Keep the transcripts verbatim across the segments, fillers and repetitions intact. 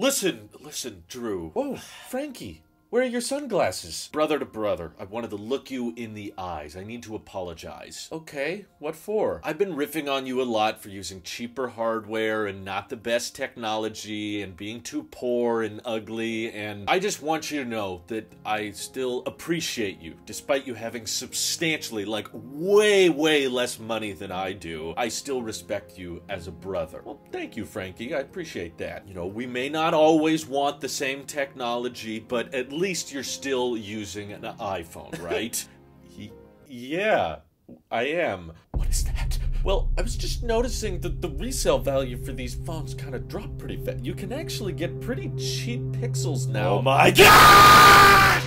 Listen, listen, Drew. Whoa, Frankie. Where are your sunglasses? Brother to brother, I wanted to look you in the eyes. I need to apologize. Okay, what for? I've been riffing on you a lot for using cheaper hardware and not the best technology and being too poor and ugly, and I just want you to know that I still appreciate you. Despite you having substantially, like way, way less money than I do, I still respect you as a brother. Well, thank you, Frankie. I appreciate that. You know, we may not always want the same technology, but at least At least you're still using an iPhone, right? Yeah, I am. What is that? Well, I was just noticing that the resale value for these phones kind of dropped pretty fast. You can actually get pretty cheap Pixels now. Oh my God!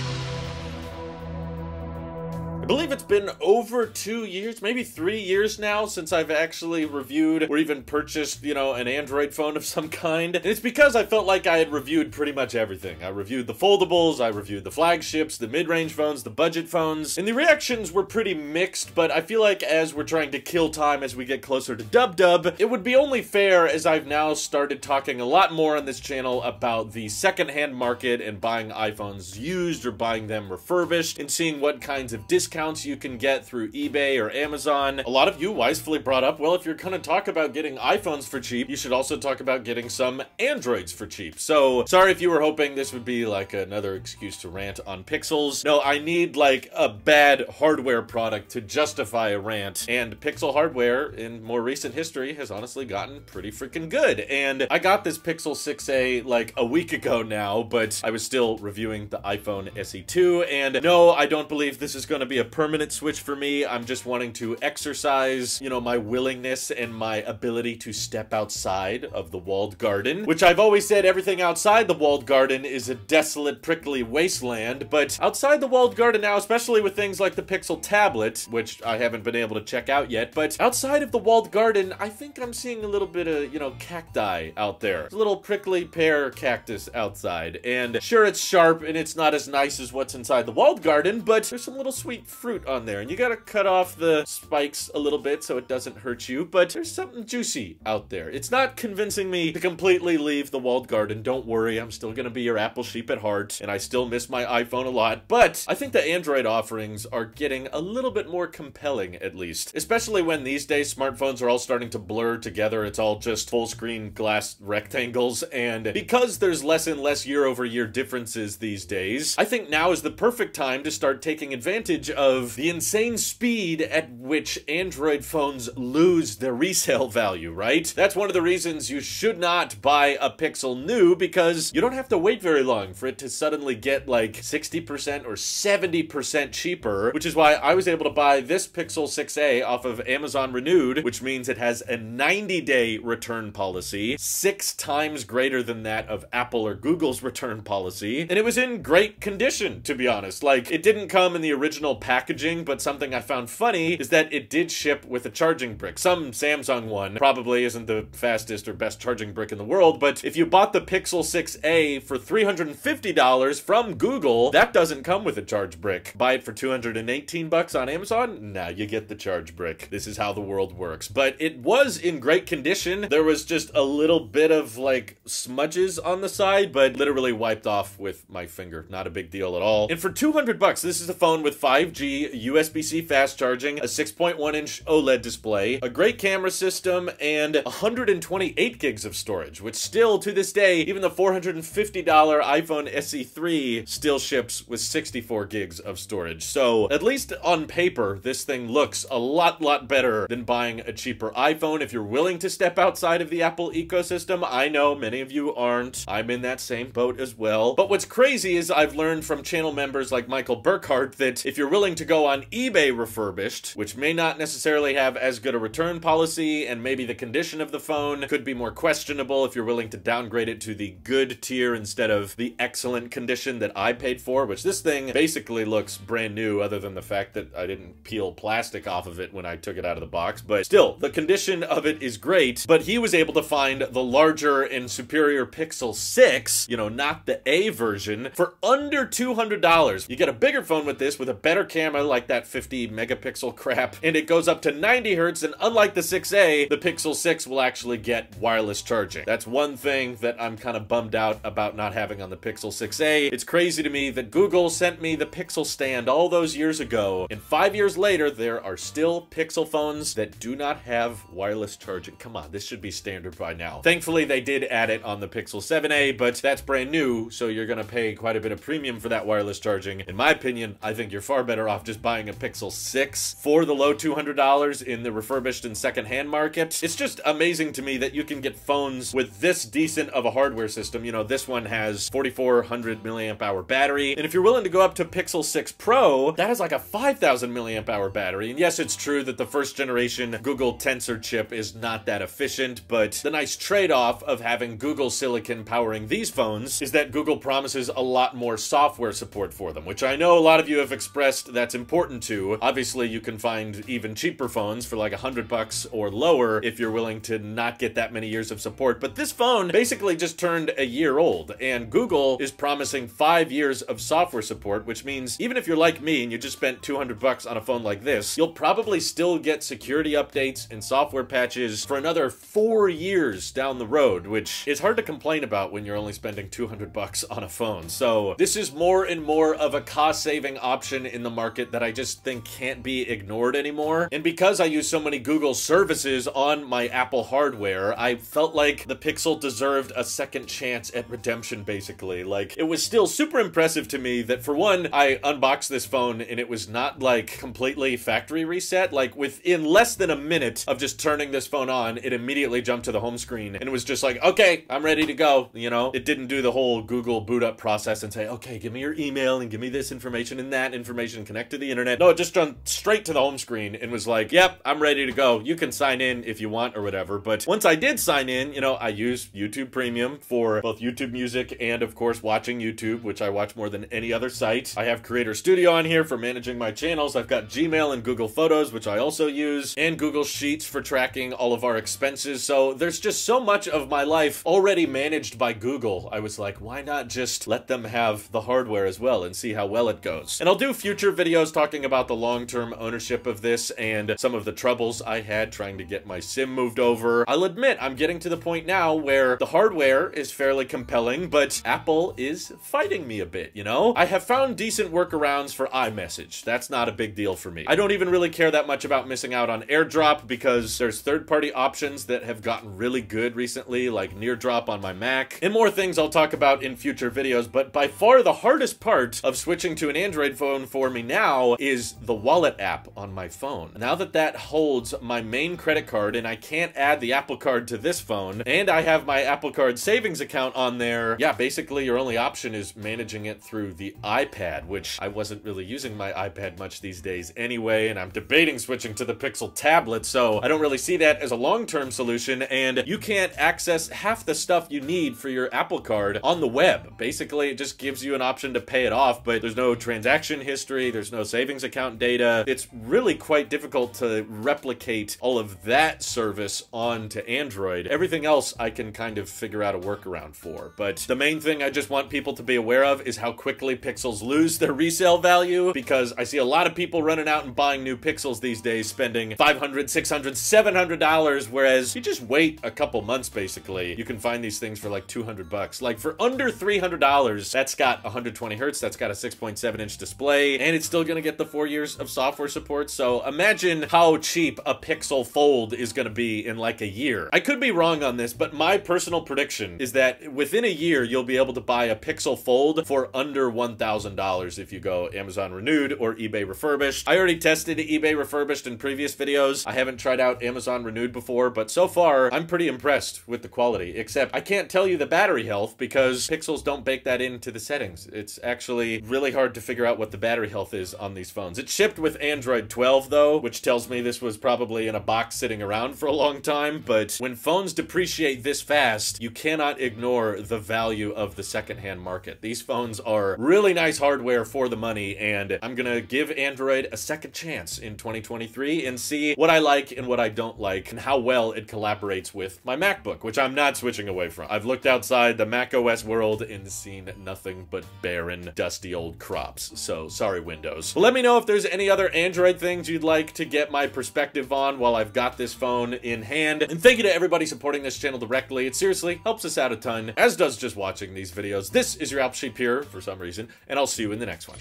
I believe it's been over two years, maybe three years now since I've actually reviewed or even purchased, you know, an Android phone of some kind. And it's because I felt like I had reviewed pretty much everything. I reviewed the foldables, I reviewed the flagships, the mid-range phones, the budget phones, and the reactions were pretty mixed, but I feel like as we're trying to kill time as we get closer to Dub Dub, it would be only fair as I've now started talking a lot more on this channel about the secondhand market and buying iPhones used or buying them refurbished and seeing what kinds of discounts Discounts you can get through eBay or Amazon. A lot of you wisely brought up, well, if you're gonna talk about getting iPhones for cheap, you should also talk about getting some Androids for cheap. So, sorry if you were hoping this would be like another excuse to rant on Pixels. No, I need like a bad hardware product to justify a rant, and Pixel hardware in more recent history has honestly gotten pretty freaking good. And I got this Pixel six A like a week ago now, but I was still reviewing the iPhone S E two, and no, I don't believe this is gonna be a permanent switch for me. I'm just wanting to exercise, you know, my willingness and my ability to step outside of the walled garden, which I've always said everything outside the walled garden is a desolate, prickly wasteland, but outside the walled garden now, especially with things like the Pixel tablet, which I haven't been able to check out yet, but outside of the walled garden, I think I'm seeing a little bit of, you know, cacti out there. There's a little prickly pear cactus outside, and sure, it's sharp and it's not as nice as what's inside the walled garden, but there's some little sweet fruit on there, and you gotta cut off the spikes a little bit so it doesn't hurt you, but there's something juicy out there. It's not convincing me to completely leave the walled garden. Don't worry, I'm still gonna be your Apple sheep at heart, and I still miss my iPhone a lot, but I think the Android offerings are getting a little bit more compelling, at least, especially when these days smartphones are all starting to blur together. It's all just full screen glass rectangles, and because there's less and less year-over-year differences these days, I think now is the perfect time to start taking advantage of Of the insane speed at which Android phones lose their resale value, right? That's one of the reasons you should not buy a Pixel new, because you don't have to wait very long for it to suddenly get like sixty percent or seventy percent cheaper, which is why I was able to buy this Pixel six A off of Amazon Renewed, which means it has a ninety day return policy, six times greater than that of Apple or Google's return policy, and it was in great condition, to be honest. Like, it didn't come in the original package packaging, but something I found funny is that it did ship with a charging brick. Some Samsung one probably isn't the fastest or best charging brick in the world, but if you bought the Pixel six A for three hundred fifty dollars from Google, that doesn't come with a charge brick. Buy it for two hundred eighteen bucks on Amazon, now you get the charge brick. This is how the world works. But it was in great condition. There was just a little bit of like smudges on the side, but literally wiped off with my finger. Not a big deal at all. And for two hundred bucks, this is a phone with five G, U S B C fast charging, a six point one inch OLED display, a great camera system, and one hundred twenty-eight gigs of storage, which still, to this day, even the four hundred fifty dollar iPhone S E three still ships with sixty-four gigs of storage. So, at least on paper, this thing looks a lot, lot better than buying a cheaper iPhone if you're willing to step outside of the Apple ecosystem. I know many of you aren't. I'm in that same boat as well. But what's crazy is I've learned from channel members like Michael Burkhart that if you're willing to go on eBay refurbished, which may not necessarily have as good a return policy, and maybe the condition of the phone could be more questionable if you're willing to downgrade it to the good tier instead of the excellent condition that I paid for, which this thing basically looks brand new other than the fact that I didn't peel plastic off of it when I took it out of the box, but still, the condition of it is great. But he was able to find the larger and superior Pixel six, you know, not the A version, for under two hundred dollars. You get a bigger phone with this with a better camera, cam, I like that fifty megapixel crap, and it goes up to ninety hertz, and unlike the six A, the Pixel six will actually get wireless charging. That's one thing that I'm kind of bummed out about not having on the Pixel six A. It's crazy to me that Google sent me the Pixel stand all those years ago, and five years later, there are still Pixel phones that do not have wireless charging. Come on, this should be standard by now. Thankfully, they did add it on the Pixel seven A, but that's brand new, so you're gonna pay quite a bit of premium for that wireless charging. In my opinion, I think you're far better off just buying a Pixel six for the low two hundred dollars in the refurbished and secondhand market. It's just amazing to me that you can get phones with this decent of a hardware system. You know, this one has forty-four hundred milliamp hour battery, and if you're willing to go up to Pixel six Pro, that is like a five thousand milliamp hour battery. And yes, it's true that the first generation Google Tensor chip is not that efficient, but the nice trade-off of having Google silicon powering these phones is that Google promises a lot more software support for them, which I know a lot of you have expressed that's important to. Obviously, you can find even cheaper phones for like a hundred bucks or lower if you're willing to not get that many years of support. But this phone basically just turned a year old, and Google is promising five years of software support, which means even if you're like me and you just spent two hundred bucks on a phone like this, you'll probably still get security updates and software patches for another four years down the road, which is hard to complain about when you're only spending two hundred bucks on a phone. So this is more and more of a cost-saving option in the market that I just think can't be ignored anymore. And because I use so many Google services on my Apple hardware, I felt like the Pixel deserved a second chance at redemption, basically. Like, it was still super impressive to me that, for one, I unboxed this phone and it was not like completely factory reset. Like, within less than a minute of just turning this phone on, it immediately jumped to the home screen and was just like, okay, I'm ready to go, you know? It didn't do the whole Google boot up process and say, okay, give me your email and give me this information and that information, connect to the internet. No, it just jumped straight to the home screen and was like, yep, I'm ready to go. You can sign in if you want or whatever. But once I did sign in, you know, I use YouTube Premium for both YouTube Music and, of course, watching YouTube, which I watch more than any other site. I have Creator Studio on here for managing my channels. I've got Gmail and Google Photos, which I also use, and Google Sheets for tracking all of our expenses. So there's just so much of my life already managed by Google. I was like, why not just let them have the hardware as well and see how well it goes? And I'll do future videos talking about the long-term ownership of this and some of the troubles I had trying to get my SIM moved over. I'll admit, I'm getting to the point now where the hardware is fairly compelling, but Apple is fighting me a bit, you know? I have found decent workarounds for iMessage. That's not a big deal for me. I don't even really care that much about missing out on AirDrop because there's third-party options that have gotten really good recently, like NearDrop on my Mac, and more things I'll talk about in future videos, but by far the hardest part of switching to an Android phone for me now is the wallet app on my phone. Now that that holds my main credit card and I can't add the Apple Card to this phone, and I have my Apple Card savings account on there, yeah, basically your only option is managing it through the iPad, which I wasn't really using my iPad much these days anyway, and I'm debating switching to the Pixel tablet, so I don't really see that as a long-term solution, and you can't access half the stuff you need for your Apple Card on the web. Basically, it just gives you an option to pay it off, but there's no transaction history, there's no savings account data. It's really quite difficult to replicate all of that service onto Android. Everything else I can kind of figure out a workaround for, but the main thing I just want people to be aware of is how quickly Pixels lose their resale value, because I see a lot of people running out and buying new Pixels these days, spending five hundred, six hundred, seven hundred dollars, whereas you just wait a couple months, basically. You can find these things for like two hundred bucks. Like, for under three hundred dollars, that's got one hundred twenty hertz, that's got a six point seven inch display, and it's still gonna get the four years of software support, so imagine how cheap a Pixel Fold is gonna be in like a year. I could be wrong on this, but my personal prediction is that within a year, you'll be able to buy a Pixel Fold for under one thousand dollars if you go Amazon Renewed or eBay Refurbished. I already tested eBay Refurbished in previous videos. I haven't tried out Amazon Renewed before, but so far, I'm pretty impressed with the quality, except I can't tell you the battery health because Pixels don't bake that into the settings. It's actually really hard to figure out what the battery health is on these phones. It's shipped with Android twelve though, which tells me this was probably in a box sitting around for a long time, but when phones depreciate this fast, you cannot ignore the value of the secondhand market. These phones are really nice hardware for the money, and I'm gonna give Android a second chance in twenty twenty-three and see what I like and what I don't like and how well it collaborates with my MacBook, which I'm not switching away from. I've looked outside the macOS world and seen nothing but barren, dusty old crops. So sorry, Windows. Windows. Let me know if there's any other Android things you'd like to get my perspective on while I've got this phone in hand. And thank you to everybody supporting this channel directly. It seriously helps us out a ton, as does just watching these videos. This is your Alp Shapiro for some reason, and I'll see you in the next one.